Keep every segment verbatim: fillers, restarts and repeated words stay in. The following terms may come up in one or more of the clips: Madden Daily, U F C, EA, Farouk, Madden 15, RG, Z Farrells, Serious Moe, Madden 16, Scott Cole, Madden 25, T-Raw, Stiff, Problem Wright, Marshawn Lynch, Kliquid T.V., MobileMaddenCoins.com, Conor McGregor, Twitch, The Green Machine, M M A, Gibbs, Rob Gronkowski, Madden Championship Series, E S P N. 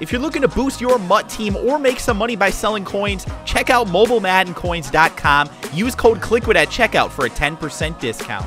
If you're looking to boost your Mutt team or make some money by selling coins, check out Mobile Madden Coins dot com. Use code Kliquid at checkout for a ten percent discount.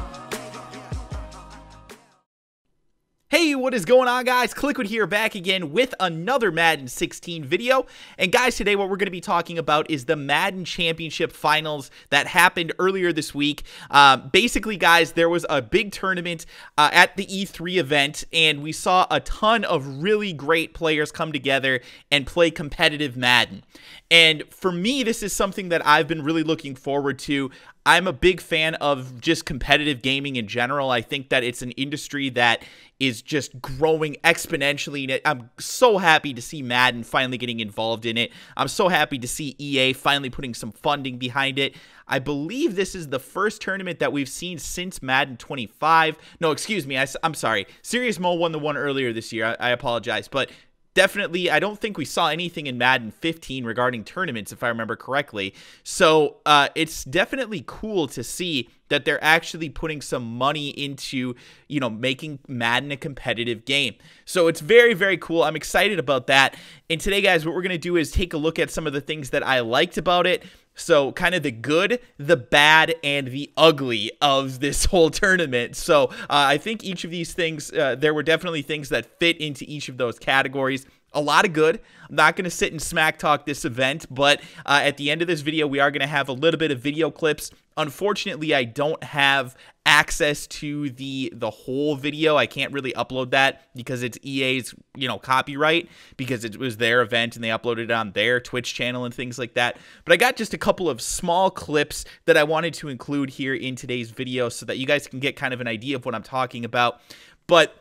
Hey, what is going on, guys? Kliquid here, back again with another Madden sixteen video. And guys, today what we're going to be talking about is the Madden Championship Finals that happened earlier this week. Uh, basically, guys, there was a big tournament uh, at the E three event, and we saw a ton of really great players come together and play competitive Madden. And for me, this is something that I've been really looking forward to. I'm a big fan of just competitive gaming in general. I think that it's an industry that is just growing exponentially, and I'm so happy to see Madden finally getting involved in it. I'm so happy to see E A finally putting some funding behind it. I believe this is the first tournament that we've seen since Madden twenty-five. No, excuse me. I, I'm sorry. Serious Moe won the one earlier this year. I, I apologize, but definitely, I don't think we saw anything in Madden fifteen regarding tournaments, if I remember correctly. So uh, it's definitely cool to see that they're actually putting some money into, you know, making Madden a competitive game. So it's very, very cool. I'm excited about that. And today, guys, what we're going to do is take a look at some of the things that I liked about it. So kind of the good, the bad, and the ugly of this whole tournament. So uh, I think each of these things, uh, there were definitely things that fit into each of those categories. A lot of good. I'm not going to sit and smack talk this event, but uh, at the end of this video, we are going to have a little bit of video clips. Unfortunately, I don't have access to the the whole video. I can't really upload that because it's E A's, you know, copyright, because it was their event and they uploaded it on their Twitch channel and things like that. But I got just a couple of small clips that I wanted to include here in today's video so that you guys can get kind of an idea of what I'm talking about. But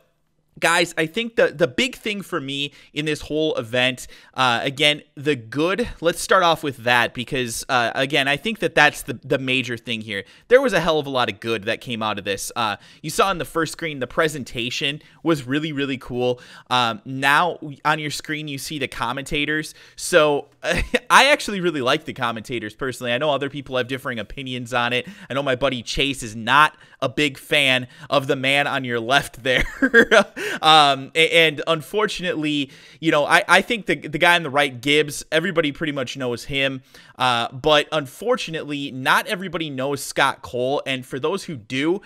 guys, I think the, the big thing for me in this whole event, uh, again, the good, let's start off with that because, uh, again, I think that that's the, the major thing here. There was a hell of a lot of good that came out of this. Uh, you saw on the first screen, the presentation was really, really cool. Um, now on your screen, you see the commentators. So uh, I actually really like the commentators personally. I know other people have differing opinions on it. I know my buddy Chase is not a big fan of the man on your left there. Um, and unfortunately, you know, I, I think the, the guy on the right, Gibbs, everybody pretty much knows him. Uh, but unfortunately, not everybody knows Scott Cole. And for those who do,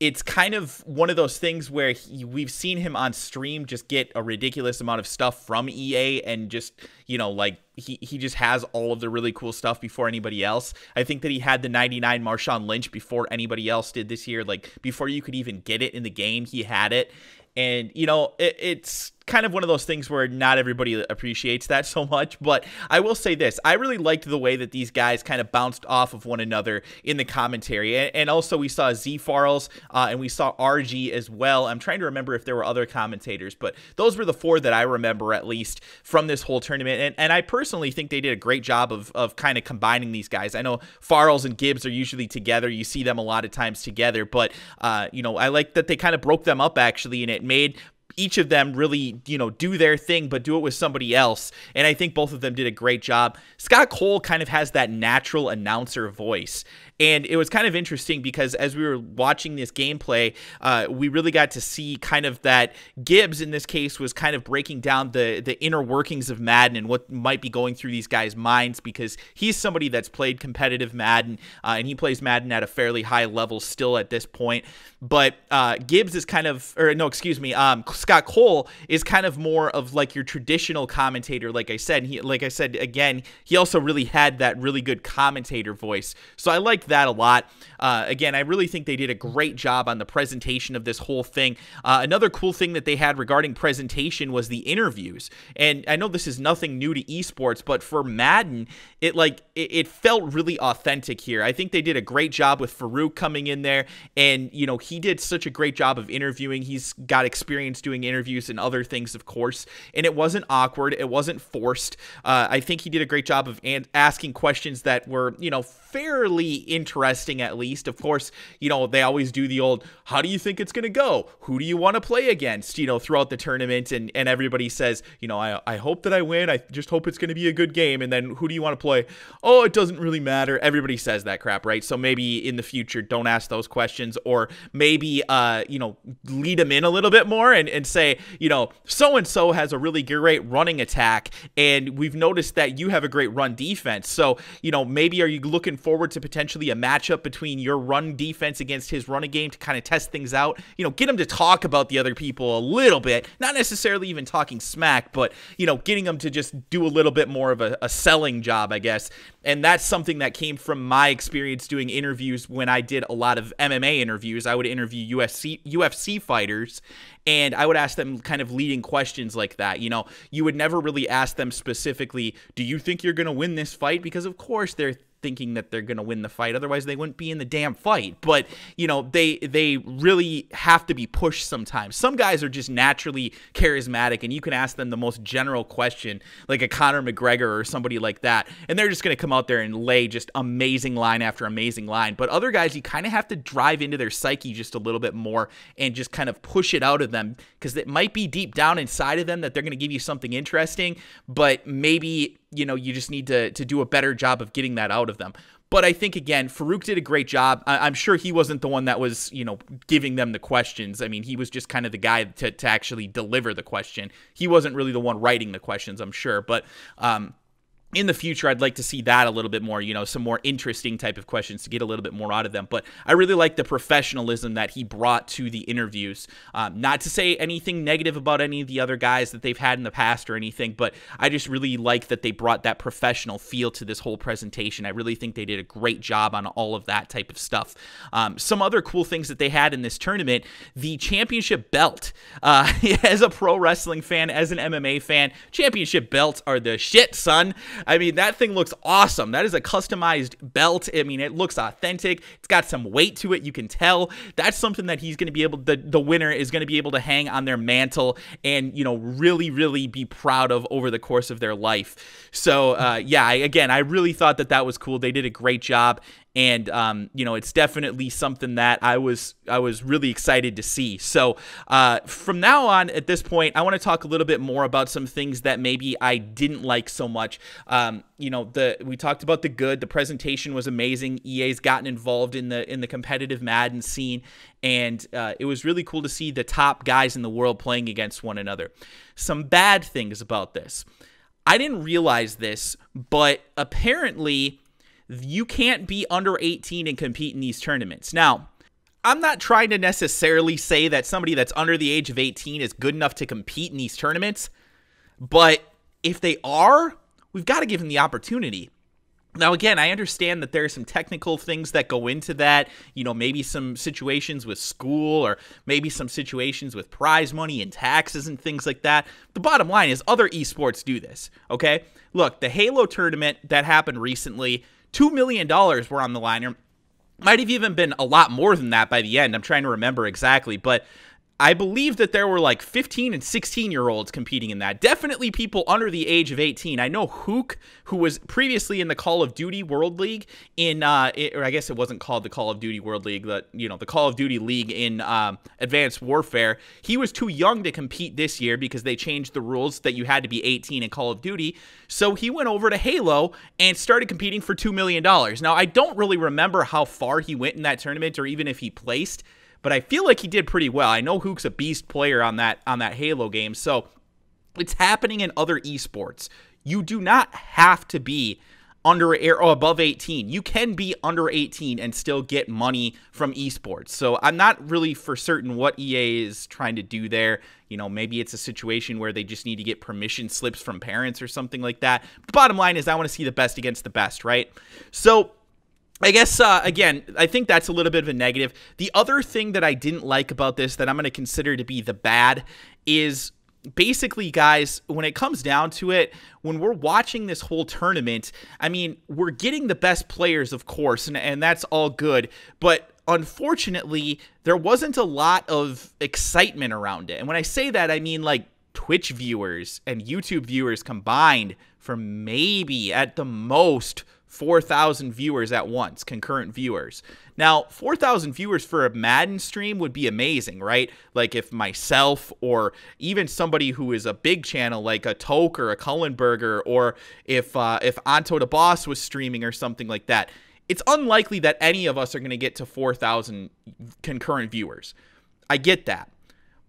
it's kind of one of those things where he, we've seen him on stream just get a ridiculous amount of stuff from E A and just, you know, like he, he just has all of the really cool stuff before anybody else. I think that he had the ninety-nine Marshawn Lynch before anybody else did this year. Like before you could even get it in the game, he had it. And, you know, it, it's kind of one of those things where not everybody appreciates that so much. But I will say this. I really liked the way that these guys kind of bounced off of one another in the commentary. And, and also we saw Z Farrells uh, and we saw R G as well. I'm trying to remember if there were other commentators, but those were the four that I remember at least from this whole tournament. And, and I personally think they did a great job of, of kind of combining these guys. I know Farrells and Gibbs are usually together. You see them a lot of times together. But, uh, you know, I like that they kind of broke them up actually in it. Made each of them really, you know, do their thing, but do it with somebody else. And I think both of them did a great job. Scott Cole kind of has that natural announcer voice. And it was kind of interesting because as we were watching this gameplay, uh, we really got to see kind of that Gibbs in this case was kind of breaking down the, the inner workings of Madden and what might be going through these guys' minds because he's somebody that's played competitive Madden uh, and he plays Madden at a fairly high level still at this point. But uh, Gibbs is kind of, or no, excuse me, um, Scott Cole is kind of more of like your traditional commentator. Like I said, he, like I said, again, he also really had that really good commentator voice. So I like that a lot. Uh, again, I really think they did a great job on the presentation of this whole thing. Uh, another cool thing that they had regarding presentation was the interviews. And I know this is nothing new to esports, but for Madden, it like it, it felt really authentic here. I think they did a great job with Farouk coming in there, and you know he did such a great job of interviewing. He's got experience doing interviews and other things, of course, and it wasn't awkward. It wasn't forced. Uh, I think he did a great job of an asking questions that were you know fairly interesting interesting, at least. Of course, you know, they always do the old, how do you think it's going to go? Who do you want to play against, you know, throughout the tournament? And, and everybody says, you know, I, I hope that I win. I just hope it's going to be a good game. And then who do you want to play? Oh, it doesn't really matter. Everybody says that crap, right? So maybe in the future, don't ask those questions, or maybe, uh, you know, lead them in a little bit more and, and say, you know, so-and-so has a really great running attack, and we've noticed that you have a great run defense. So, you know, maybe are you looking forward to potentially a matchup between your run defense against his running game to kind of test things out? You know, get him to talk about the other people a little bit, not necessarily even talking smack, but, you know, getting them to just do a little bit more of a, a selling job, I guess. And that's something that came from my experience doing interviews when I did a lot of M M A interviews. I would interview U F C U F C fighters, and I would ask them kind of leading questions like that. You know, you would never really ask them specifically, do you think you're going to win this fight? Because of course they're thinking that they're going to win the fight. Otherwise, they wouldn't be in the damn fight. But, you know, they they really have to be pushed sometimes. Some guys are just naturally charismatic, and you can ask them the most general question, like a Conor McGregor or somebody like that, and they're just going to come out there and lay just amazing line after amazing line. But other guys, you kind of have to drive into their psyche just a little bit more and just kind of push it out of them, because it might be deep down inside of them that they're going to give you something interesting, but maybe, you know, you just need to, to do a better job of getting that out of them. But I think, again, Farouk did a great job. I I'm sure he wasn't the one that was, you know, giving them the questions. I mean, he was just kind of the guy to, to actually deliver the question. He wasn't really the one writing the questions, I'm sure. But, um, in the future, I'd like to see that a little bit more, you know, some more interesting type of questions to get a little bit more out of them. But I really like the professionalism that he brought to the interviews. Um, not to say anything negative about any of the other guys that they've had in the past or anything, but I just really like that they brought that professional feel to this whole presentation. I really think they did a great job on all of that type of stuff. Um, some other cool things that they had in this tournament, the championship belt. Uh, as a pro wrestling fan, as an M M A fan, championship belts are the shit, son. I mean, that thing looks awesome. That is a customized belt. I mean, it looks authentic. It's got some weight to it. You can tell. That's something that he's going to be able to, the, the winner is going to be able to hang on their mantle and, you know, really, really be proud of over the course of their life. So, uh, yeah, I, again, I really thought that that was cool. They did a great job. And, um, you know, it's definitely something that I was I was really excited to see. So uh, from now on, at this point, I want to talk a little bit more about some things that maybe I didn't like so much. Um, you know, the we talked about the good. The presentation was amazing. E A's gotten involved in the in the competitive Madden scene. And uh, it was really cool to see the top guys in the world playing against one another. Some bad things about this. I didn't realize this, but apparently you can't be under eighteen and compete in these tournaments. Now, I'm not trying to necessarily say that somebody that's under the age of eighteen is good enough to compete in these tournaments, but if they are, we've got to give them the opportunity. Now, again, I understand that there are some technical things that go into that, you know, maybe some situations with school or maybe some situations with prize money and taxes and things like that. The bottom line is other esports do this, okay? Look, the Halo tournament that happened recently, two million dollars were on the line, or might have even been a lot more than that by the end. I'm trying to remember exactly, but I believe that there were like fifteen and sixteen-year-olds competing in that. Definitely people under the age of eighteen. I know Hook, who was previously in the Call of Duty World League, in uh, it, or I guess it wasn't called the Call of Duty World League, the you know the Call of Duty League in um, Advanced Warfare. He was too young to compete this year because they changed the rules that you had to be eighteen in Call of Duty. So he went over to Halo and started competing for two million dollars. Now I don't really remember how far he went in that tournament or even if he placed. But I feel like he did pretty well. I know Hook's a beast player on that on that Halo game. So it's happening in other esports. You do not have to be under or above eighteen. You can be under eighteen and still get money from esports. So I'm not really for certain what E A is trying to do there. You know, maybe it's a situation where they just need to get permission slips from parents or something like that. But bottom line is I want to see the best against the best, right? So I guess, uh, again, I think that's a little bit of a negative. The other thing that I didn't like about this that I'm going to consider to be the bad is basically, guys, when it comes down to it, when we're watching this whole tournament, I mean, we're getting the best players, of course, and, and that's all good. But unfortunately, there wasn't a lot of excitement around it. And when I say that, I mean, like, Twitch viewers and YouTube viewers combined for maybe at the most four thousand viewers at once, concurrent viewers. Now, four thousand viewers for a Madden stream would be amazing, right? Like if myself or even somebody who is a big channel like a Toke or a Cullenberger, or if uh, if Anto the Boss was streaming or something like that, it's unlikely that any of us are going to get to four thousand concurrent viewers. I get that.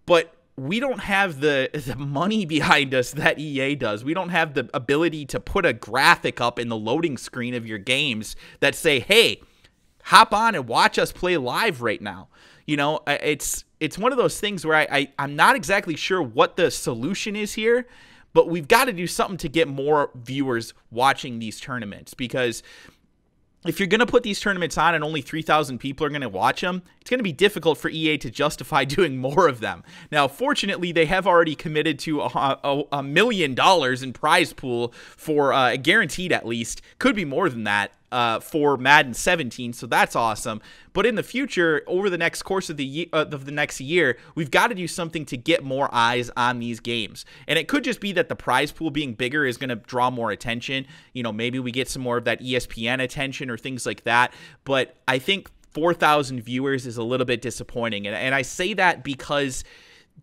But we don't have the, the money behind us that E A does. We don't have the ability to put a graphic up in the loading screen of your games that say, hey, hop on and watch us play live right now. You know, it's it's one of those things where I, I, I'm not exactly sure what the solution is here, but we've got to do something to get more viewers watching these tournaments, because if you're going to put these tournaments on and only three thousand people are going to watch them, it's going to be difficult for E A to justify doing more of them. Now, fortunately, they have already committed to a, a, a million dollars in prize pool for uh, guaranteed, at least, could be more than that, uh, for Madden seventeen. So that's awesome. But in the future, over the next course of the, uh, of the next year, we've got to do something to get more eyes on these games. And it could just be that the prize pool being bigger is going to draw more attention. You know, maybe we get some more of that E S P N attention or things like that, but I think four thousand viewers is a little bit disappointing, and, and I say that because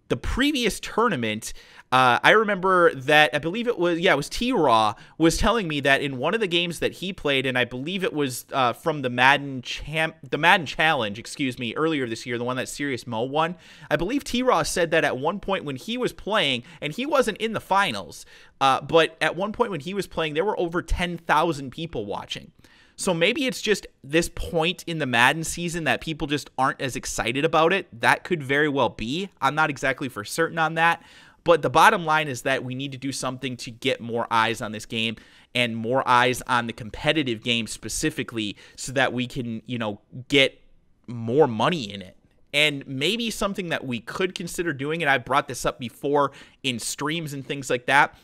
the previous tournament, uh, I remember that, I believe it was, yeah, it was T-Raw was telling me that in one of the games that he played, and I believe it was uh, from the Madden Champ, the Madden Challenge, excuse me, earlier this year, the one that Serious Moe won, I believe T-Raw said that at one point when he was playing, and he wasn't in the finals, uh, but at one point when he was playing, there were over ten thousand people watching. So maybe it's just this point in the Madden season that people just aren't as excited about it. That could very well be. I'm not exactly for certain on that. But the bottom line is that we need to do something to get more eyes on this game and more eyes on the competitive game specifically, so that we can, you know, get more money in it. And maybe something that we could consider doing, and I brought this up before in streams and things like that,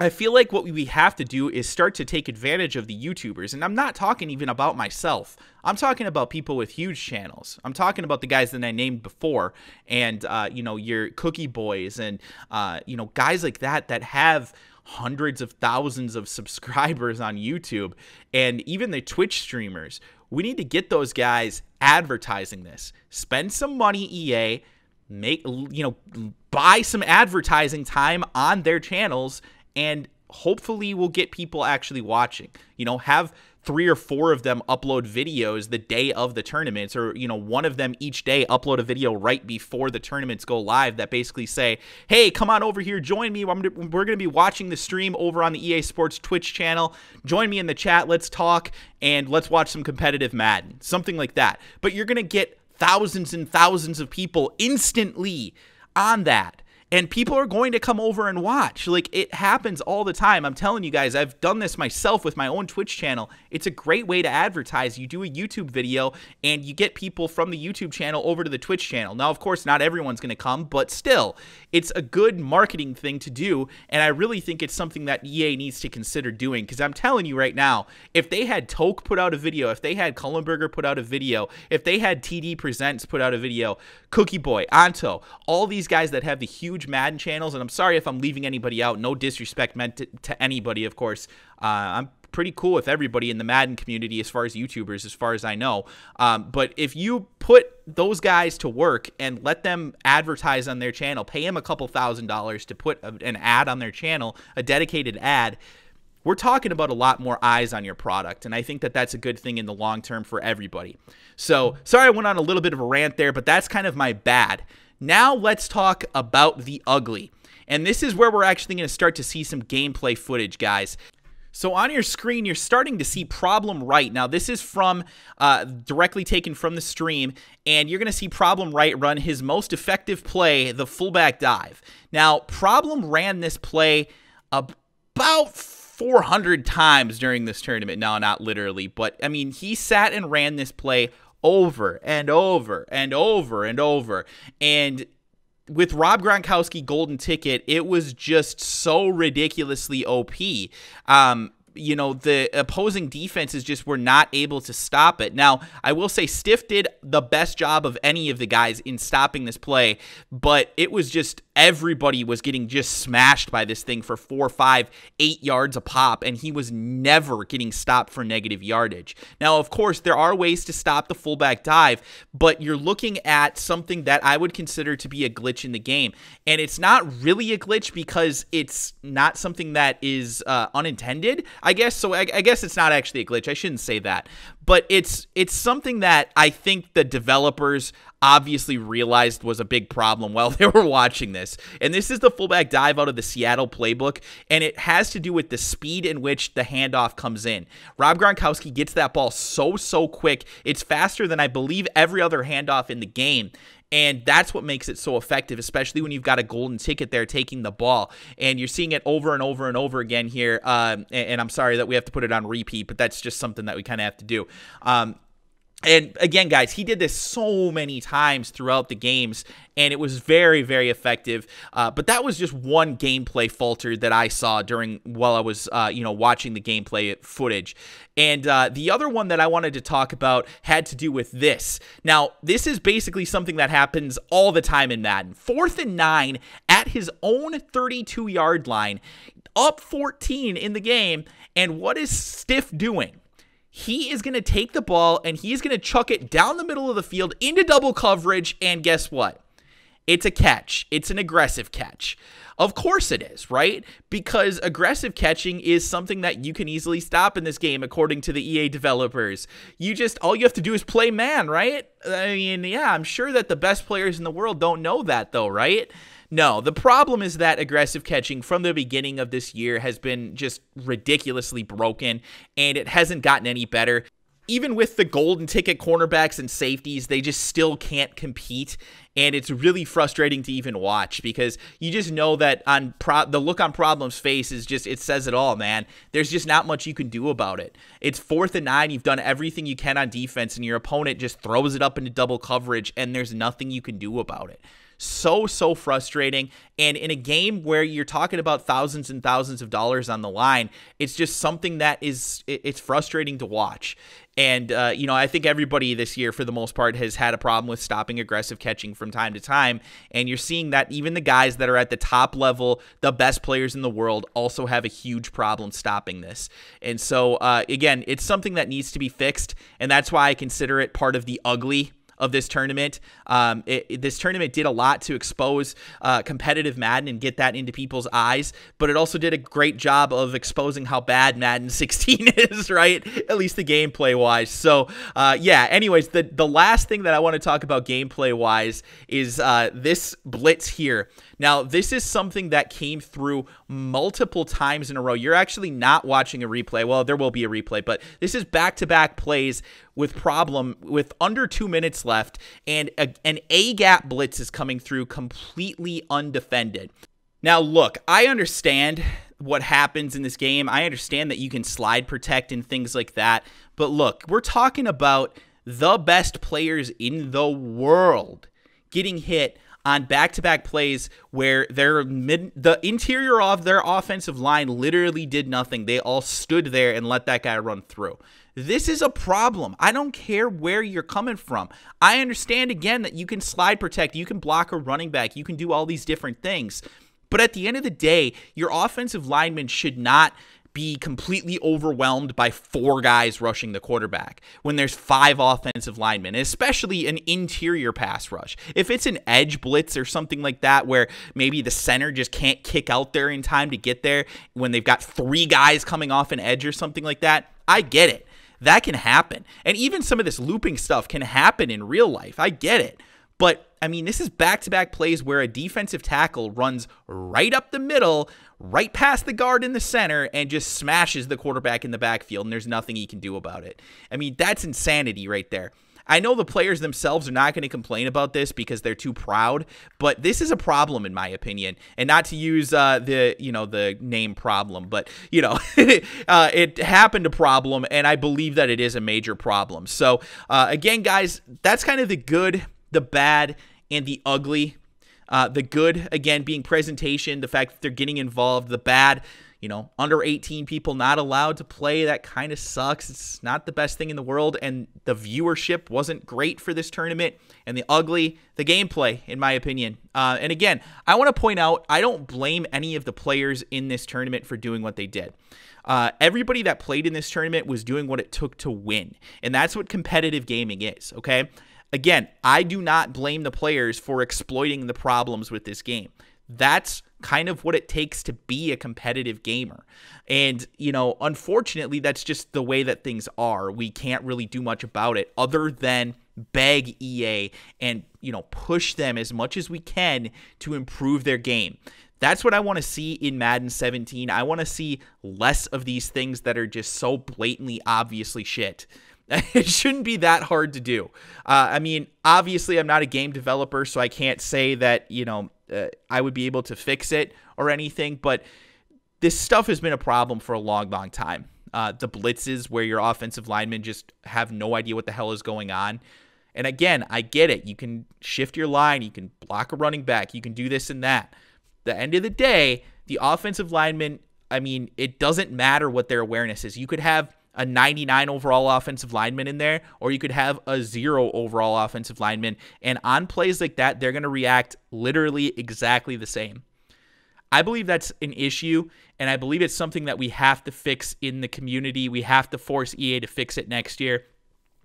I feel like what we have to do is start to take advantage of the YouTubers. And I'm not talking even about myself. I'm talking about people with huge channels. I'm talking about the guys that I named before, and, uh, you know, your Cookie Boys and, uh, you know, guys like that that have hundreds of thousands of subscribers on YouTube, and even the Twitch streamers. We need to get those guys advertising this. Spend some money, E A. Make, you know, buy some advertising time on their channels, and hopefully we'll get people actually watching. You know, have three or four of them upload videos the day of the tournaments, or, you know, one of them each day upload a video right before the tournaments go live that basically say, hey, come on over here, join me. We're going to be watching the stream over on the E A Sports Twitch channel. Join me in the chat. Let's talk, and let's watch some competitive Madden. Something like that. But you're going to get thousands and thousands of people instantly on that. And people are going to come over and watch. Like, it happens all the time. I'm telling you guys, I've done this myself with my own Twitch channel. It's a great way to advertise. You do a YouTube video, and you get people from the YouTube channel over to the Twitch channel. Now, of course, not everyone's going to come, but still, it's a good marketing thing to do, and I really think it's something that E A needs to consider doing, because I'm telling you right now, if they had Toke put out a video, if they had Cullenberger put out a video, if they had T D Presents put out a video, Cookie Boy, Anto, all these guys that have the huge Madden channels, and I'm sorry if I'm leaving anybody out, no disrespect meant to, to anybody, of course. uh, I'm pretty cool with everybody in the Madden community as far as YouTubers, as far as I know, um, but if you put those guys to work and let them advertise on their channel, pay them a couple thousand dollars to put a, an ad on their channel, a dedicated ad, we're talking about a lot more eyes on your product, and I think that that's a good thing in the long term for everybody. So sorry I went on a little bit of a rant there, but that's kind of my bad. Now let's talk about the ugly, and this is where we're actually going to start to see some gameplay footage, guys. So on your screen, you're starting to see Problem Wright. Now this is from, uh, directly taken from the stream, and you're going to see Problem Wright run his most effective play, the fullback dive. Now Problem ran this play about four hundred times during this tournament. No, not literally, but I mean, he sat and ran this play over and over and over and over. And with Rob Gronkowski golden ticket, it was just so ridiculously O P. Um, you know, the opposing defenses just were not able to stop it. Now, I will say Stiff did the best job of any of the guys in stopping this play, but it was just everybody was getting just smashed by this thing for four, five, eight yards a pop, and he was never getting stopped for negative yardage. Now, of course, there are ways to stop the fullback dive, but you're looking at something that I would consider to be a glitch in the game, and it's not really a glitch because it's not something that is uh, unintended, I guess. So I, I guess it's not actually a glitch. I shouldn't say that. But it's it's something that I think the developers obviously realized was a big problem while they were watching this. And this is the fullback dive out of the Seattle playbook, and it has to do with the speed in which the handoff comes in. Rob Gronkowski gets that ball so, so quick. It's faster than I believe every other handoff in the game. And that's what makes it so effective, especially when you've got a golden ticket there taking the ball. And you're seeing it over and over and over again here. Um, and, and I'm sorry that we have to put it on repeat, but that's just something that we kind of have to do. Um, and again, guys, he did this so many times throughout the games, and it was very, very effective. Uh, but that was just one gameplay falter that I saw during while I was, uh, you know, watching the gameplay footage. And uh, the other one that I wanted to talk about had to do with this. Now, this is basically something that happens all the time in Madden. Fourth and nine at his own thirty-two yard line, up fourteen in the game. And what is Stiff doing? He is going to take the ball, and he's going to chuck it down the middle of the field into double coverage, and guess what? It's a catch. It's an aggressive catch. Of course it is, right? Because aggressive catching is something that you can easily stop in this game, according to the E A developers. You just, all you have to do is play man, right? I mean, yeah, I'm sure that the best players in the world don't know that, though, right? No, the problem is that aggressive catching from the beginning of this year has been just ridiculously broken, and it hasn't gotten any better. Even with the golden ticket cornerbacks and safeties, they just still can't compete. And it's really frustrating to even watch, because you just know that on pro the look on Problem's face is just, it says it all, man. There's just not much you can do about it. It's fourth and nine. You've done everything you can on defense, and your opponent just throws it up into double coverage, and there's nothing you can do about it. So, so frustrating. And in a game where you're talking about thousands and thousands of dollars on the line, it's just something that is, it's frustrating to watch. And, uh, you know, I think everybody this year, for the most part, has had a problem with stopping aggressive catching from time to time. And you're seeing that even the guys that are at the top level, the best players in the world, also have a huge problem stopping this. And so, uh, again, it's something that needs to be fixed. And that's why I consider it part of the ugly of this tournament. Um, it, it, this tournament did a lot to expose uh, competitive Madden and get that into people's eyes, but it also did a great job of exposing how bad Madden sixteen is, right? At least the gameplay-wise. So, uh, yeah, anyways, the, the last thing that I want to talk about gameplay-wise is uh, this blitz here. Now, this is something that came through multiple times in a row. You're actually not watching a replay. Well, there will be a replay, but this is back-to-back plays with Problem with under two minutes left, and a, an A-gap blitz is coming through completely undefended. Now, look, I understand what happens in this game. I understand that you can slide protect and things like that, but look, we're talking about the best players in the world getting hit on back-to-back plays where their mid, the interior of their offensive line literally did nothing. They all stood there and let that guy run through. This is a problem. I don't care where you're coming from. I understand, again, that you can slide protect, you can block a running back, you can do all these different things. But at the end of the day, your offensive linemen should not be completely overwhelmed by four guys rushing the quarterback when there's five offensive linemen, especially an interior pass rush. If it's an edge blitz or something like that, where maybe the center just can't kick out there in time to get there when they've got three guys coming off an edge or something like that, I get it. That can happen. And even some of this looping stuff can happen in real life. I get it. But, I mean, this is back-to-back plays where a defensive tackle runs right up the middle, right past the guard in the center, and just smashes the quarterback in the backfield, and there's nothing he can do about it. I mean, that's insanity right there. I know the players themselves are not going to complain about this because they're too proud, but this is a problem in my opinion. And not to use uh, the, you know, the name Problem, but you know, uh, it happened to Problem, and I believe that it is a major problem. So uh, again, guys, that's kind of the good, the bad, and the ugly. Uh, the good, again, being presentation, the fact that they're getting involved, the bad, you know, under eighteen people not allowed to play. That kind of sucks. It's not the best thing in the world, and the viewership wasn't great for this tournament, and the ugly, the gameplay, in my opinion. Uh, and again, I want to point out, I don't blame any of the players in this tournament for doing what they did. Uh, everybody that played in this tournament was doing what it took to win, and that's what competitive gaming is, okay? Again, I do not blame the players for exploiting the problems with this game. That's kind of what it takes to be a competitive gamer. And, you know, unfortunately, that's just the way that things are. We can't really do much about it other than beg E A and, you know, push them as much as we can to improve their game. That's what I want to see in Madden seventeen. I want to see less of these things that are just so blatantly, obviously shit. It shouldn't be that hard to do. Uh, I mean, obviously, I'm not a game developer, so I can't say that, you know, uh, I would be able to fix it or anything. But this stuff has been a problem for a long, long time. Uh, the blitzes where your offensive linemen just have no idea what the hell is going on. And again, I get it. You can shift your line. You can block a running back. You can do this and that. At the end of the day, the offensive linemen, I mean, it doesn't matter what their awareness is. You could have a ninety-nine overall offensive lineman in there, or you could have a zero overall offensive lineman. And on plays like that, they're going to react literally exactly the same. I believe that's an issue, and I believe it's something that we have to fix in the community. We have to force E A to fix it next year.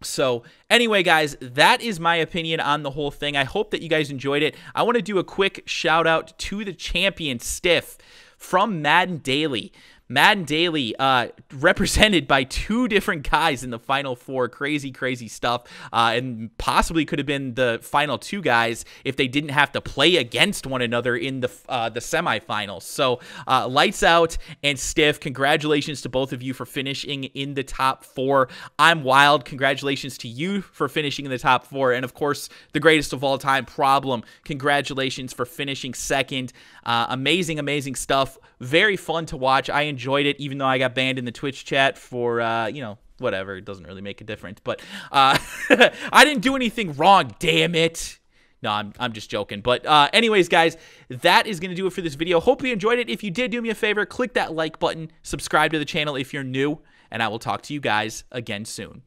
So anyway, guys, that is my opinion on the whole thing. I hope that you guys enjoyed it. I want to do a quick shout out to the champion, Stiff, from Madden Daily. Madden Daily, uh, represented by two different guys in the Final Four. Crazy, crazy stuff. Uh, and possibly could have been the Final Two guys if they didn't have to play against one another in the uh, the semifinals. So, uh, Lights Out and Stiff, congratulations to both of you for finishing in the top four. I'm Wild, congratulations to you for finishing in the top four. And, of course, the greatest of all time, Problem, congratulations for finishing second. Uh, amazing, amazing stuff. Very fun to watch. I enjoyed it, even though I got banned in the Twitch chat for, uh, you know, whatever. It doesn't really make a difference. But uh, I didn't do anything wrong, damn it. No, I'm, I'm just joking. But uh, anyways, guys, that is going to do it for this video. Hope you enjoyed it. If you did, do me a favor. Click that like button. Subscribe to the channel if you're new. And I will talk to you guys again soon.